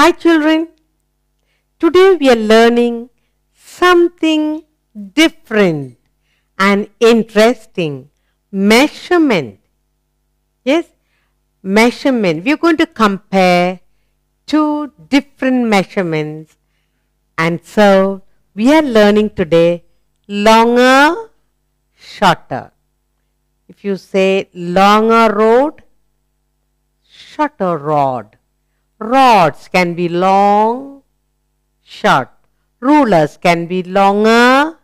Hi children, today we are learning something different and interesting, measurement. Yes, measurement. We are going to compare two different measurements, and so we are learning today longer, shorter. If you say longer road, shorter rod. Rods can be long, short. Rulers can be longer,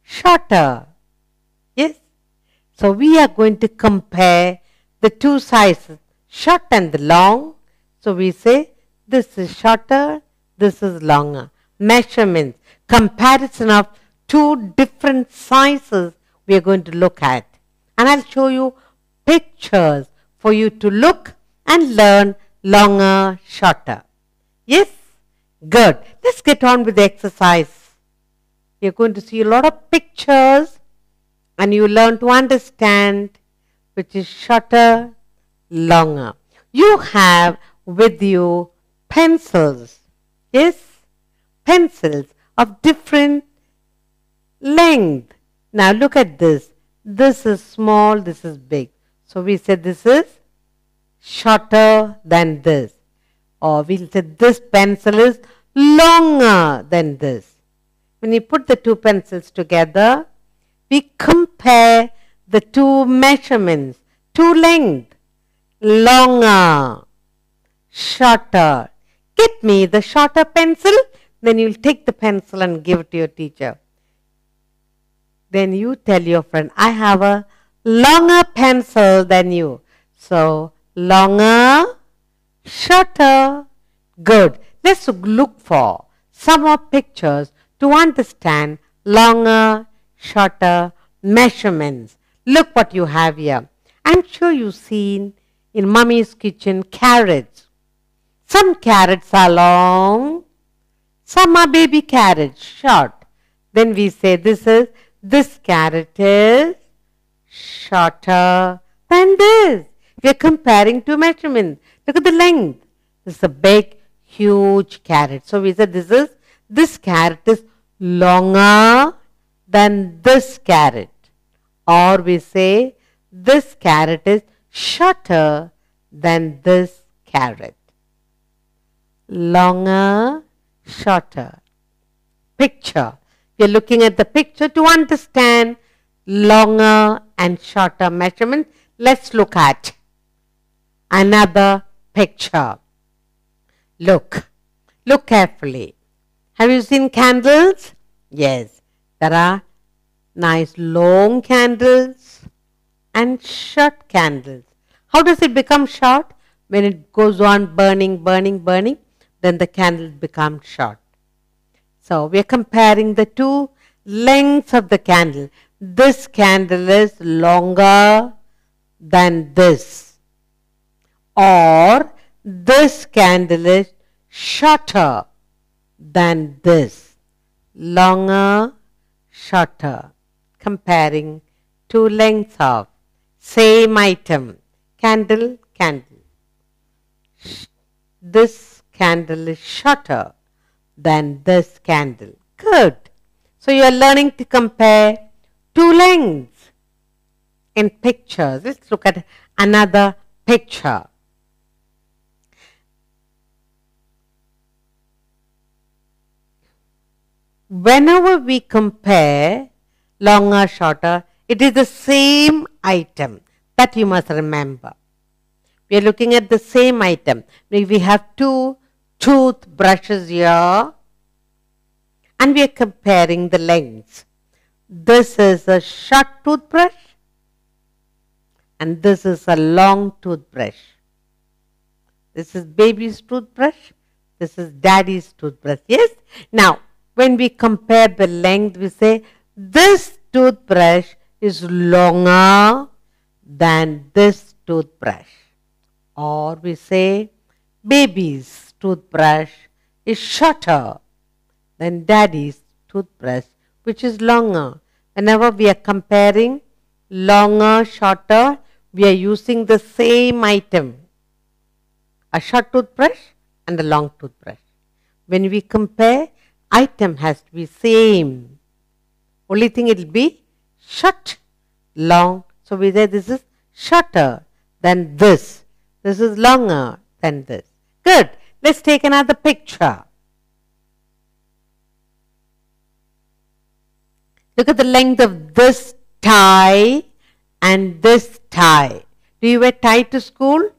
shorter. Yes? So we are going to compare the two sizes, short and the long. So we say this is shorter, this is longer. Measurements, comparison of two different sizes we are going to look at. And I'll show you pictures for you to look and learn longer, shorter. Yes? Good. Let's get on with the exercise. You're going to see a lot of pictures and you learn to understand which is shorter, longer. You have with you pencils. Yes? Pencils of different length. Now look at this. This is small, this is big. So we said this is shorter than this, or we'll say this pencil is longer than this. When we put the two pencils together, we compare the two measurements, two lengths, longer, shorter. Get me the shorter pencil, then you'll take the pencil and give it to your teacher. Then you tell your friend, I have a longer pencil than you. So, longer, shorter. Good. Let's look for some more pictures to understand longer, shorter measurements. Look what you have here. I'm sure you've seen in Mummy's kitchen carrots. Some carrots are long, some are baby carrots, short. Then we say this carrot is shorter than this. We are comparing two measurements. Look at the length. This is a big, huge carrot. So we said this carrot is longer than this carrot. Or we say this carrot is shorter than this carrot. Longer, shorter. Picture. We are looking at the picture to understand longer and shorter measurements. Let's look at another picture. Look carefully. Have you seen candles? Yes, there are nice long candles and short candles. How does it become short? When it goes on burning, then the candle becomes short. So we are comparing the two lengths of the candle. This candle is longer than this. Or this candle is shorter than this. Longer, shorter. Comparing two lengths of same item. Candle. This candle is shorter than this candle. Good. So you are learning to compare two lengths in pictures. Let's look at another picture. Whenever we compare longer, shorter, it is the same item. That you must remember. We are looking at the same item. We have two toothbrushes here and we are comparing the lengths. This is a short toothbrush and this is a long toothbrush. This is baby's toothbrush. This is daddy's toothbrush. Yes? Now, when we compare the length, we say this toothbrush is longer than this toothbrush. Or we say baby's toothbrush is shorter than daddy's toothbrush, which is longer. Whenever we are comparing longer, shorter, we are using the same item. A short toothbrush and the long toothbrush. When we compare, item has to be same. Only thing it will be short, long. So we say this is shorter than this. This is longer than this. Good. Let's take another picture. Look at the length of this tie and this tie. Do you wear tie to school?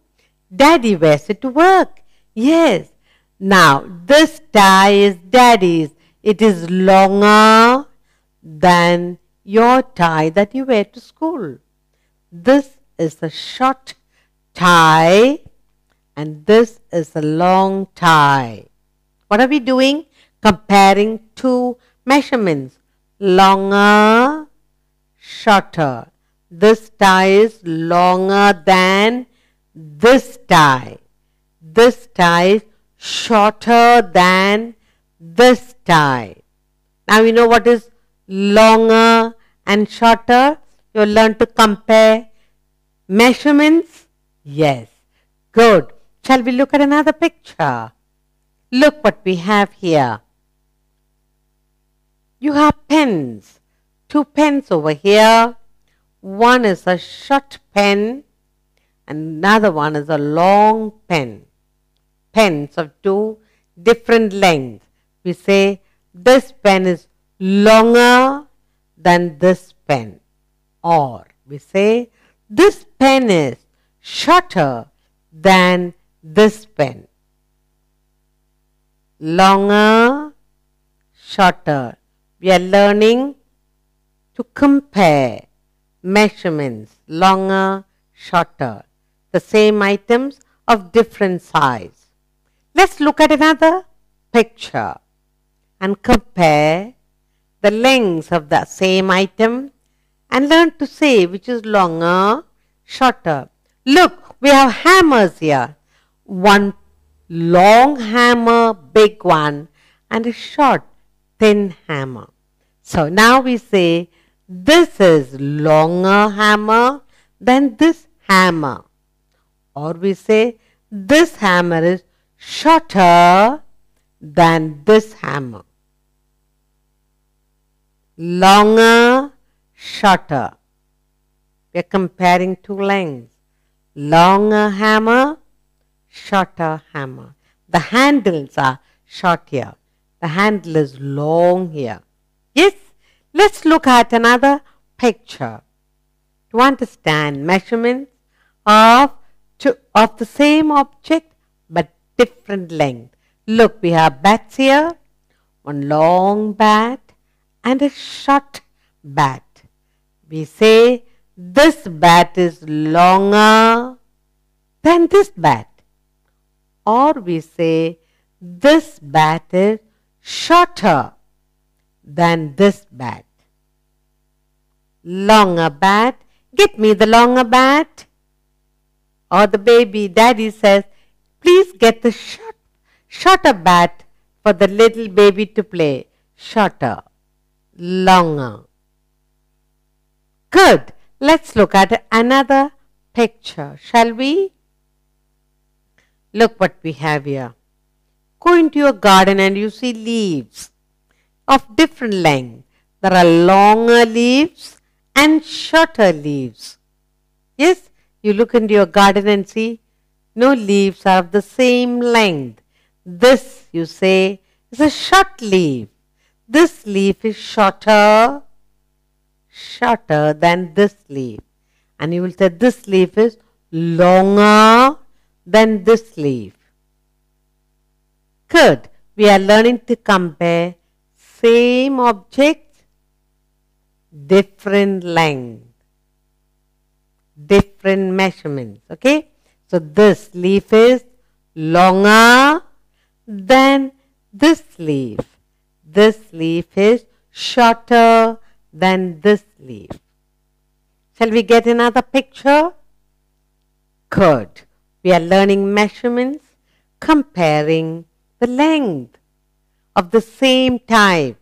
Daddy wears it to work. Yes. Now, this tie is daddy's. It is longer than your tie that you wear to school. This is a short tie and this is a long tie. What are we doing? Comparing two measurements. Longer, shorter. This tie is longer than this tie. This tie is shorter than this tie. Now you know what is longer and shorter. You learn to compare measurements. Yes. Good. Shall we look at another picture? Look what we have here. You have pens. Two pens over here. One is a short pen. Another one is a long pen. Pens of two different lengths. We say this pen is longer than this pen. Or we say this pen is shorter than this pen. Longer, shorter. We are learning to compare measurements. Longer, shorter. The same items of different size. Let's look at another picture and compare the lengths of the same item and learn to say which is longer, shorter. Look, we have hammers here. One long hammer, big one, and a short, thin hammer. So now we say this is longer hammer than this hammer. Or we say this hammer is shorter than this hammer. Longer, shorter. We are comparing two lengths. Longer hammer, shorter hammer. The handles are short here. The handle is long here. Yes, let's look at another picture. To understand measurements of the same object but different length. Look, we have bats here. One long bat and a short bat. We say this bat is longer than this bat. Or we say this bat is shorter than this bat. Longer bat. Get me the longer bat. Or the baby daddy says, please get the shorter bat for the little baby to play. Shorter. Longer. Good. Let's look at another picture, shall we? Look what we have here. Go into your garden and you see leaves of different length. There are longer leaves and shorter leaves. Yes, you look into your garden and see no leaves are of the same length. This, you say, is a short leaf. This leaf is shorter than this leaf. And you will say this leaf is longer than this leaf. Good. We are learning to compare same objects, different length, different measurements. Okay. So this leaf is longer than this leaf. This leaf is shorter than this leaf. Shall we get another picture? Good. We are learning measurements, comparing the length of the same type.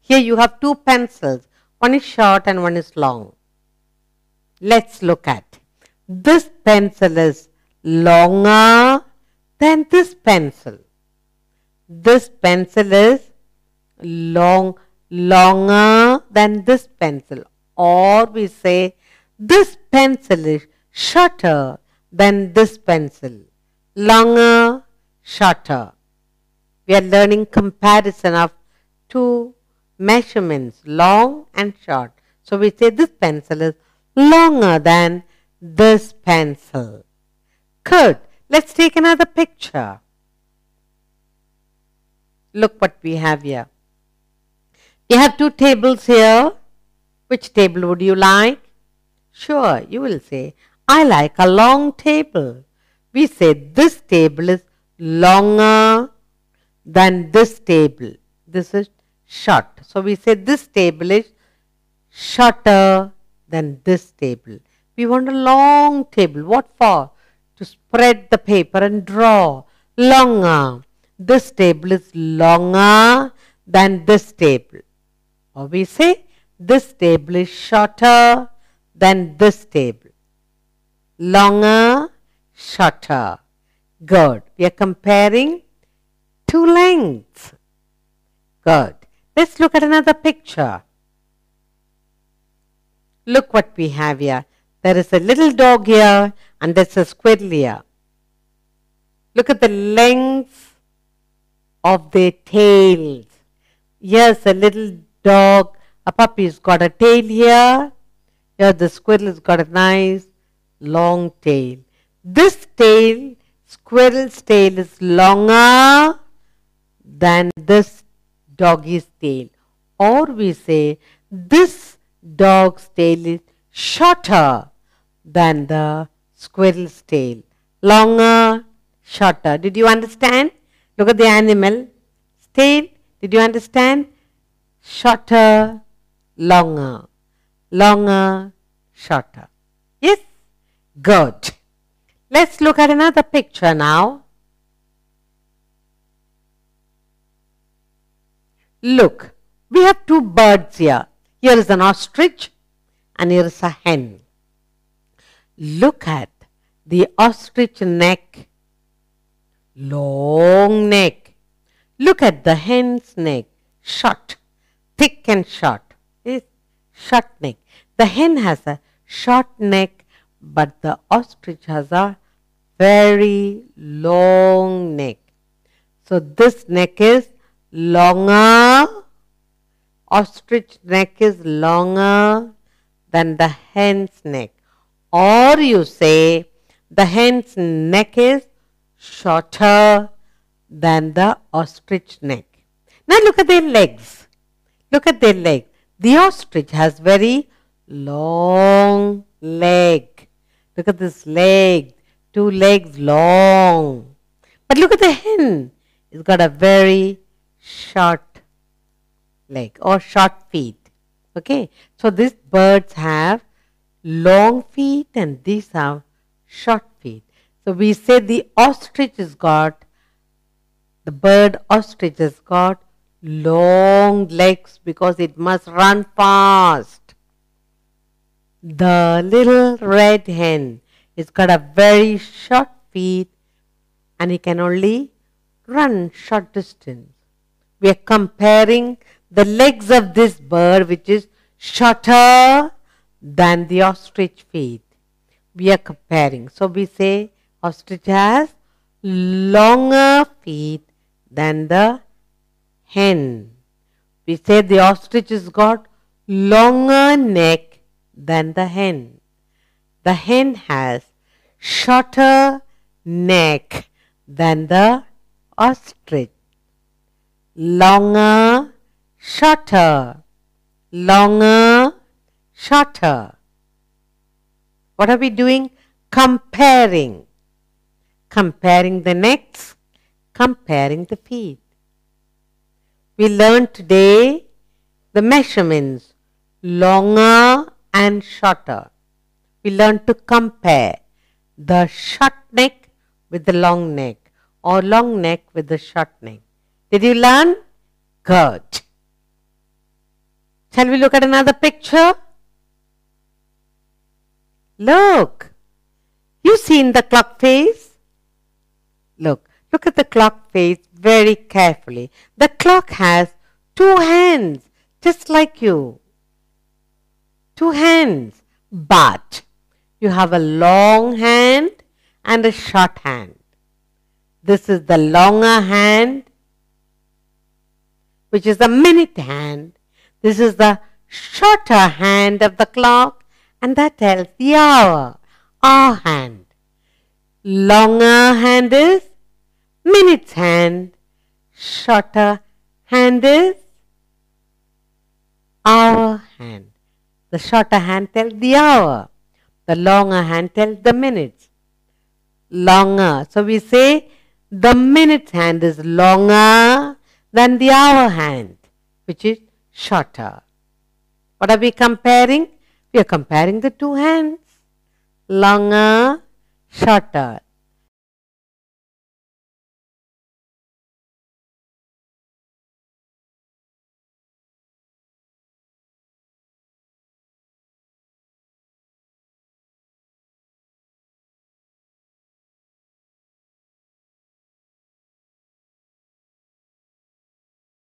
Here you have two pencils. One is short and one is long. Let's look at. This pencil is longer than this pencil. this pencil is longer than this pencil, or we say this pencil is shorter than this pencil. Longer, shorter. We are learning comparison of two measurements, long and short. So we say this pencil is longer than this pencil. Good. Let's take another picture. Look what we have here. We have two tables here. Which table would you like? Sure, you will say, I like a long table. We say this table is longer than this table. This is short. So we say this table is shorter than this table. We want a long table. What for? To spread the paper and draw. Longer. This table is longer than this table. Or we say this table is shorter than this table. Longer, shorter. Good. We are comparing two lengths. Good. Let's look at another picture. Look what we have here. There is a little dog here and there's a squirrel here. Look at the length of their tails. Yes, a little dog, a puppy's got a tail here. Here the squirrel has got a nice long tail. This tail, squirrel's tail, is longer than this doggy's tail. Or we say this dog's tail is shorter than the squirrel's tail. Longer, shorter. Did you understand? Look at the animal's tail. Did you understand? Shorter, longer. Longer, shorter. Yes? Good. Let's look at another picture now. Look, we have two birds here. Here is an ostrich and here is a hen. Look at the ostrich neck. Long neck. Look at the hen's neck. Short. Thick and short. It's short neck. The hen has a short neck, but the ostrich has a very long neck. So this neck is longer. Ostrich neck is longer than the hen's neck. Or you say the hen's neck is shorter than the ostrich neck. Now look at their legs. Look at their legs. The ostrich has very long leg. Look at this leg. Two legs long. But look at the hen. It's got a very short leg or short feet. Okay. So these birds have long feet and these have short feet. So we say the ostrich has got, the bird ostrich has got long legs because it must run fast. The little red hen has got a very short feet and it can only run short distance. We are comparing the legs of this bird, which is shorter than the ostrich feet. We are comparing. So we say ostrich has longer feet than the hen. We say the ostrich has got longer neck than the hen. The hen has shorter neck than the ostrich. Longer, shorter. Longer, shorter. What are we doing? Comparing. Comparing the necks, comparing the feet. We learned today the measurements, longer and shorter. We learned to compare the short neck with the long neck or long neck with the short neck. Did you learn? Good. Shall we look at another picture? Look, you've seen the clock face. Look at the clock face. very carefully. The clock has two hands, just like you. Two hands, but you have a long hand and a short hand. This is the longer hand, which is the minute hand. This is the shorter hand of the clock, and that tells the hour, our hand. Longer hand is minute's hand, shorter hand is hour hand. The shorter hand tells the hour, the longer hand tells the minutes. Longer, so we say the minute's hand is longer than the hour hand, which is shorter. What are we comparing? We are comparing the two hands, longer, shorter.